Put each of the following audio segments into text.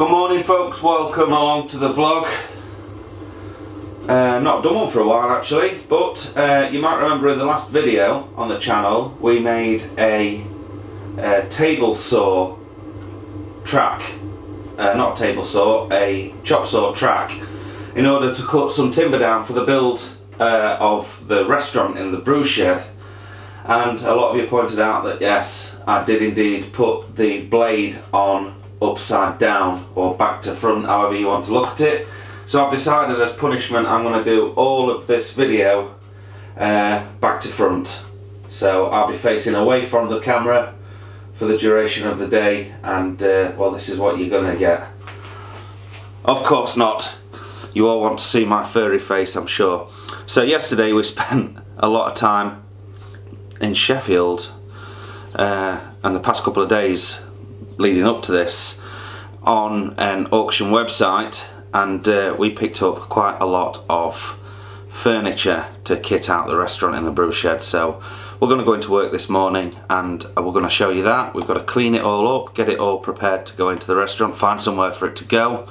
Good morning folks, welcome along to the vlog. I've not done one for a while actually, but you might remember in the last video on the channel we made a table saw track, not table saw, a chop saw track in order to cut some timber down for the build of the restaurant in the Brew Shed. And a lot of you pointed out that yes, I did indeed put the blade on upside down or back to front, however you want to look at it. So I've decided as punishment I'm going to do all of this video back to front. So I'll be facing away from the camera for the duration of the day, and well, this is what you're going to get. Of course not. You all want to see my furry face, I'm sure. So yesterday we spent a lot of time in Sheffield and the past couple of days leading up to this on an auction website, and we picked up quite a lot of furniture to kit out the restaurant in the Brew Shed. So we're going to go into work this morning and we're going to show you that. We've got to clean it all up, get it all prepared to go into the restaurant, find somewhere for it to go,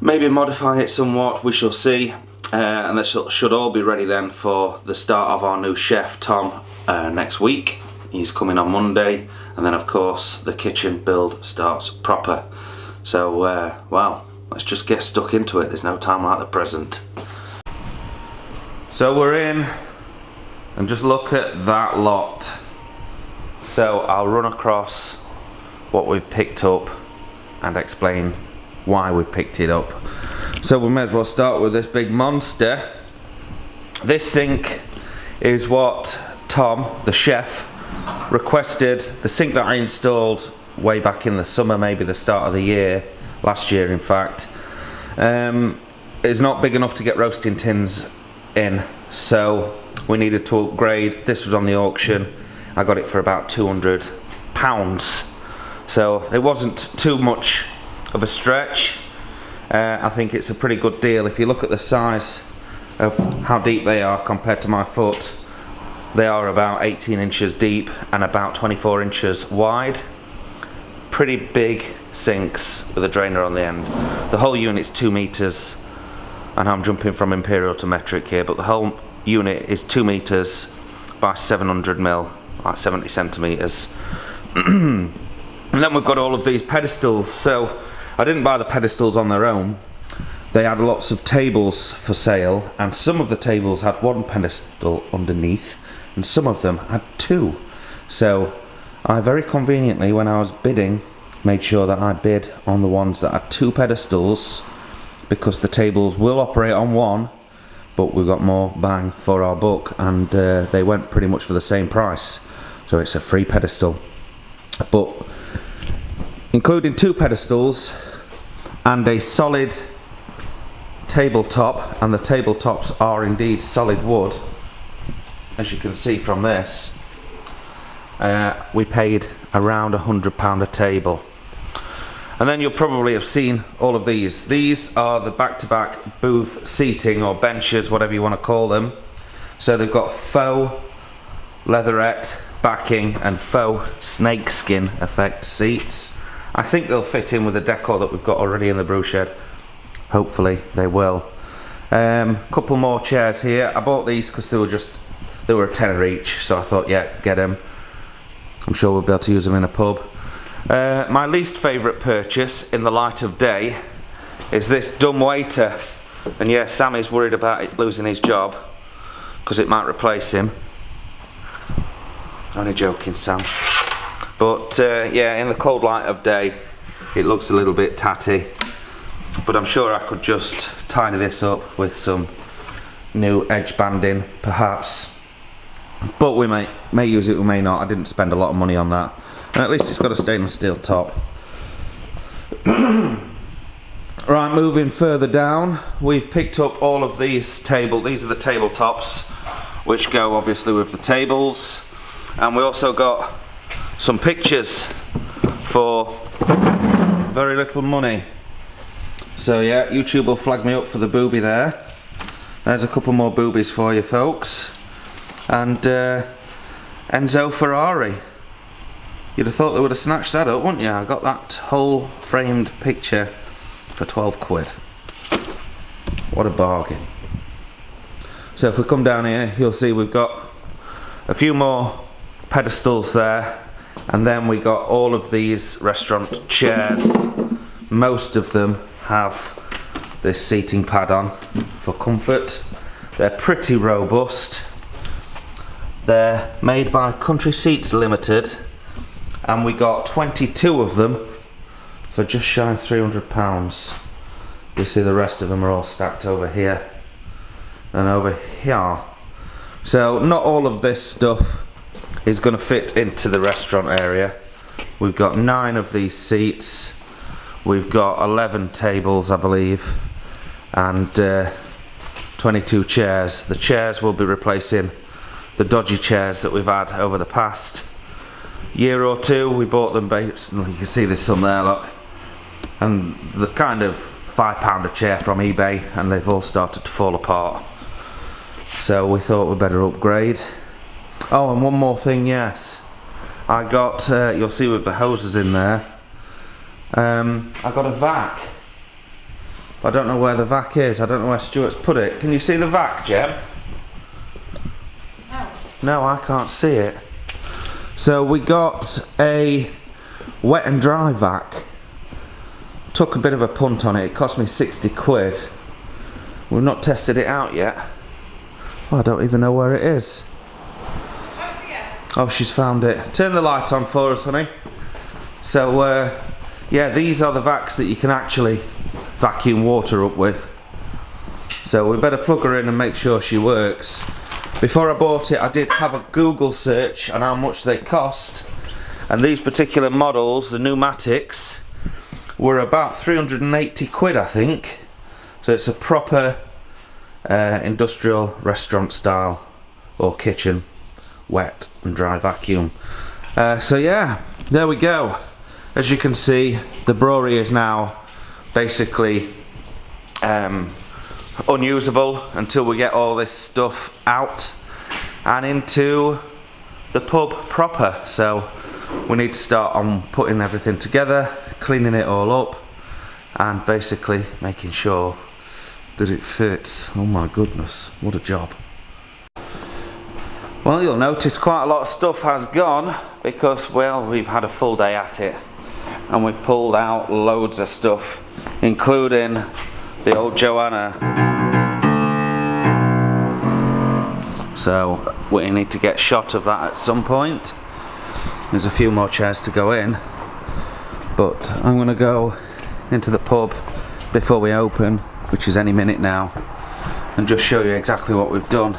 maybe modify it somewhat, we shall see. And this should all be ready then for the start of our new chef Tom next week. He's coming on Monday, and then of course the kitchen build starts proper. So well, let's just get stuck into it. There's no time like the present. So we're in, and just look at that lot. So I'll run across what we've picked up and explain why we've picked it up. So we may as well start with this big monster. This sink is what Tom, the chef, requested. The sink that I installed way back in the summer, maybe the start of the year, last year in fact, is not big enough to get roasting tins in, so we needed to upgrade. This was on the auction. I got it for about £200, so it wasn't too much of a stretch. I think it's a pretty good deal. If you look at the size of how deep they are compared to my foot, they are about 18 inches deep and about 24 inches wide. Pretty big sinks with a drainer on the end. The whole unit's 2 meters, and I'm jumping from imperial to metric here, but the whole unit is 2 meters by 700 mil, like 70 centimeters. And then we've got all of these pedestals. So I didn't buy the pedestals on their own. They had lots of tables for sale, and some of the tables had one pedestal underneath, and some of them had two. So I very conveniently, when I was bidding, made sure that I bid on the ones that had two pedestals, because the tables will operate on one, but we got more bang for our buck, and they went pretty much for the same price. So it's a free pedestal. But including two pedestals and a solid tabletop, and the tabletops are indeed solid wood, as you can see from this, we paid around £100 a table. And then you'll probably have seen all of these. These are the back-to-back booth seating, or benches, whatever you want to call them. So they've got faux leatherette backing and faux snakeskin effect seats. I think they'll fit in with the decor that we've got already in the Brew Shed. Hopefully they will. Couple more chairs here. I bought these because they were a tenner each, so I thought, yeah, get them. I'm sure we'll be able to use them in a pub. My least favourite purchase in the light of day is this dumbwaiter. And yeah, Sammy's worried about it losing his job because it might replace him. Only joking, Sam. But yeah, in the cold light of day, it looks a little bit tatty. But I'm sure I could just tidy this up with some new edge banding perhaps, but we may use it, we may not. I didn't spend a lot of money on that, and at least it's got a stainless steel top. Right, moving further down, we've picked up all of these tables. These are the tabletops, which go obviously with the tables, and we also got some pictures for very little money. So yeah, YouTube will flag me up for the booby there. There's a couple more boobies for you folks. And Enzo Ferrari. You'd have thought they would have snatched that up, wouldn't you? I got that whole framed picture for 12 quid. What a bargain. So if we come down here, you'll see we've got a few more pedestals there, and then we got all of these restaurant chairs. Most of them have this seating pad on for comfort. They're pretty robust. They're made by Country Seats Limited, and we got 22 of them for just shy of £300. You see the rest of them are all stacked over here and over here. So not all of this stuff is going to fit into the restaurant area. We've got 9 of these seats. We've got 11 tables, I believe, and 22 chairs. The chairs will be replacing the dodgy chairs that we've had over the past year or two. We bought them based, you can see there's some there, look. And the kind of £5 a chair from eBay, and they've all started to fall apart. So we thought we'd better upgrade. Oh, and one more thing, yes. I got, you'll see with the hoses in there, I got a vac. I don't know where the vac is. I don't know where Stuart's put it. Can you see the vac, Jem? No. No, I can't see it. So we got a wet and dry vac. Took a bit of a punt on it. It cost me 60 quid. We've not tested it out yet. Well, I don't even know where it is. Oh, she's found it. Turn the light on for us, honey. So, yeah, these are the vacs that you can actually vacuum water up with. So we better plug her in and make sure she works. Before I bought it, I did have a Google search on how much they cost. And these particular models, the Numatics, were about 380 quid, I think. So it's a proper industrial restaurant style or kitchen wet and dry vacuum. So yeah, there we go. As you can see, the brewery is now basically unusable until we get all this stuff out and into the pub proper. So we need to start on putting everything together, cleaning it all up, and basically making sure that it fits. Oh my goodness, what a job. Well, you'll notice quite a lot of stuff has gone because, well, we've had a full day at it, and we've pulled out loads of stuff, including the old Joanna. So we need to get shot of that at some point. There's a few more chairs to go in, but I'm gonna go into the pub before we open, which is any minute now, and just show you exactly what we've done.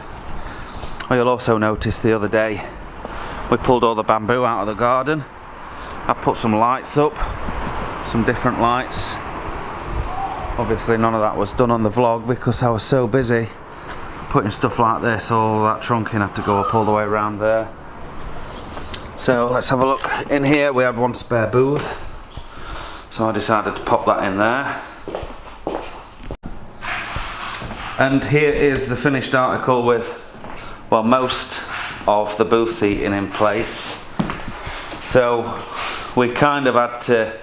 You'll also notice the other day we pulled all the bamboo out of the garden. I put some lights up, some different lights. Obviously none of that was done on the vlog because I was so busy putting stuff like this. All that trunking had to go up all the way around there. So let's have a look in here. We had one spare booth, so I decided to pop that in there. And here is the finished article with, well, most of the booth seating in place. So we kind of had to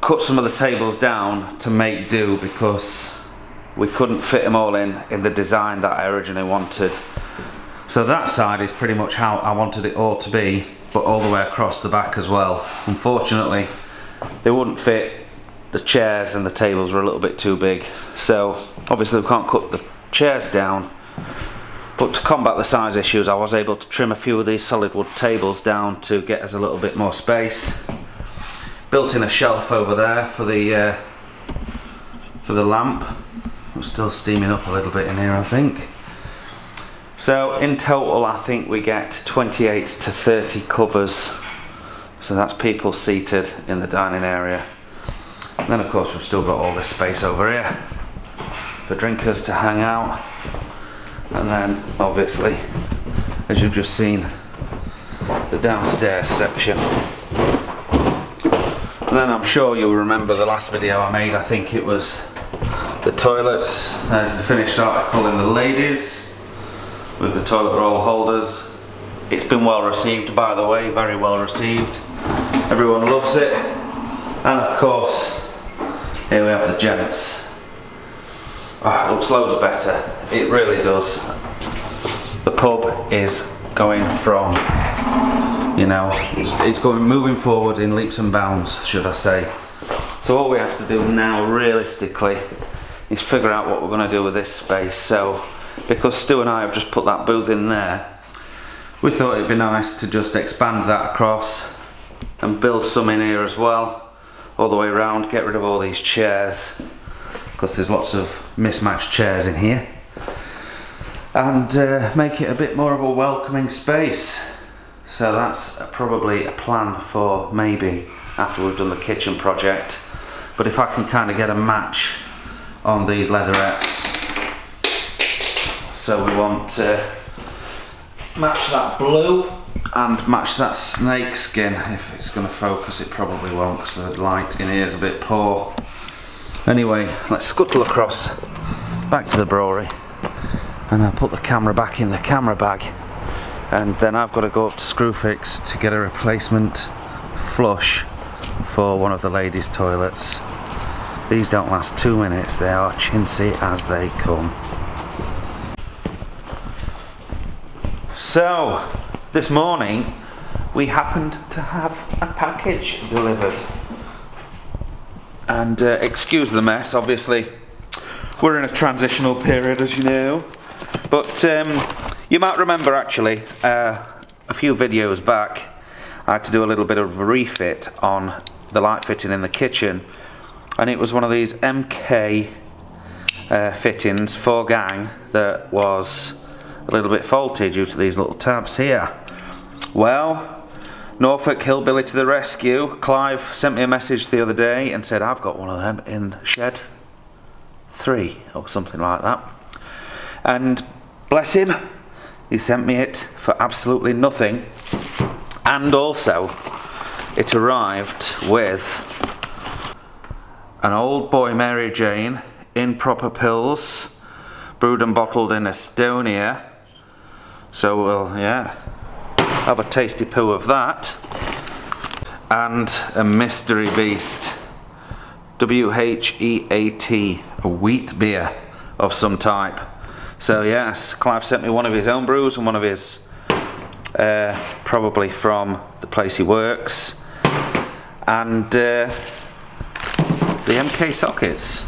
cut some of the tables down to make do because we couldn't fit them all in the design that I originally wanted. So that side is pretty much how I wanted it all to be, but all the way across the back as well. Unfortunately, they wouldn't fit. The chairs and the tables were a little bit too big. So obviously we can't cut the chairs down. But to combat the size issues, I was able to trim a few of these solid wood tables down to get us a little bit more space. Built in a shelf over there for the lamp. I'm still steaming up a little bit in here, I think. So in total, I think we get 28 to 30 covers. So that's people seated in the dining area. And then of course we've still got all this space over here for drinkers to hang out. And then, obviously, as you've just seen, the downstairs section. And then I'm sure you'll remember the last video I made, I think it was the toilets. There's the finished article in the ladies, with the toilet roll holders. It's been well received, by the way, very well received. Everyone loves it. And of course, here we have the gents. Oh, it looks loads better. It really does. The pub is going from, you know, it's going moving forward in leaps and bounds, should I say. So all we have to do now, realistically, is figure out what we're going to do with this space. So, because Stu and I have just put that booth in there, we thought it'd be nice to just expand that across and build some in here as well, all the way around, get rid of all these chairs, because there's lots of mismatched chairs in here, and make it a bit more of a welcoming space. So that's probably a plan for maybe after we've done the kitchen project. But if I can kind of get a match on these leatherettes, so we want match that blue and match that snake skin. If it's going to focus, it probably won't because the light in here is a bit poor. Anyway, let's scuttle across back to the brewery, and I'll put the camera back in the camera bag, and then I've got to go up to Screwfix to get a replacement flush for one of the ladies' toilets. These don't last 2 minutes, they are chintzy as they come. So, this morning we happened to have a package delivered. And excuse the mess, obviously we're in a transitional period, as you know. But you might remember actually, a few videos back, I had to do a little bit of refit on the light fitting in the kitchen. And it was one of these MK fittings for gang that was a little bit faulty due to these little tabs here. Well, Norfolk Hillbilly to the rescue. Clive sent me a message the other day and said, I've got one of them in shed 3 or something like that. And bless him, he sent me it for absolutely nothing. And also, it arrived with an old boy Mary Jane in proper pills, brewed and bottled in Estonia. So we'll, yeah, have a tasty poo of that. And a mystery beast, WHEAT, a wheat beer of some type. So yes, Clive sent me one of his own brews and one of his probably from the place he works, and the MK sockets.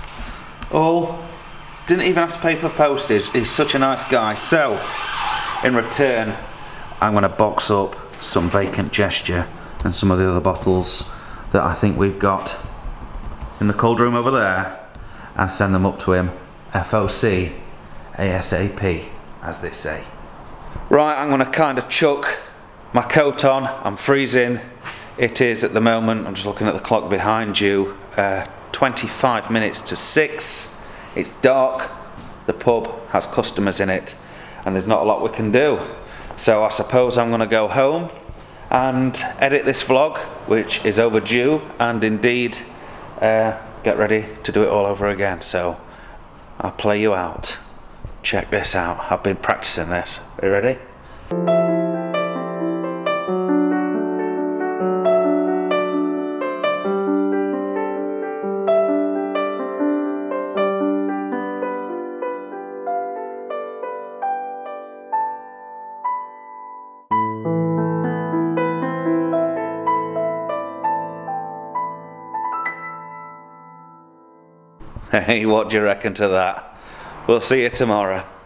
All didn't even have to pay for postage. He's such a nice guy. So in return, I'm going to box up some Vacant Gesture and some of the other bottles that I think we've got in the cold room over there, and send them up to him FOC ASAP, as they say. Right, I'm going to kind of chuck my coat on. I'm freezing. It is at the moment, I'm just looking at the clock behind you, 25 minutes to 6. It's dark, the pub has customers in it, and there's not a lot we can do. So I suppose I'm going to go home and edit this vlog, which is overdue, and indeed get ready to do it all over again. So I'll play you out. Check this out. I've been practicing this. Are you ready? Hey, what do you reckon to that? We'll see you tomorrow.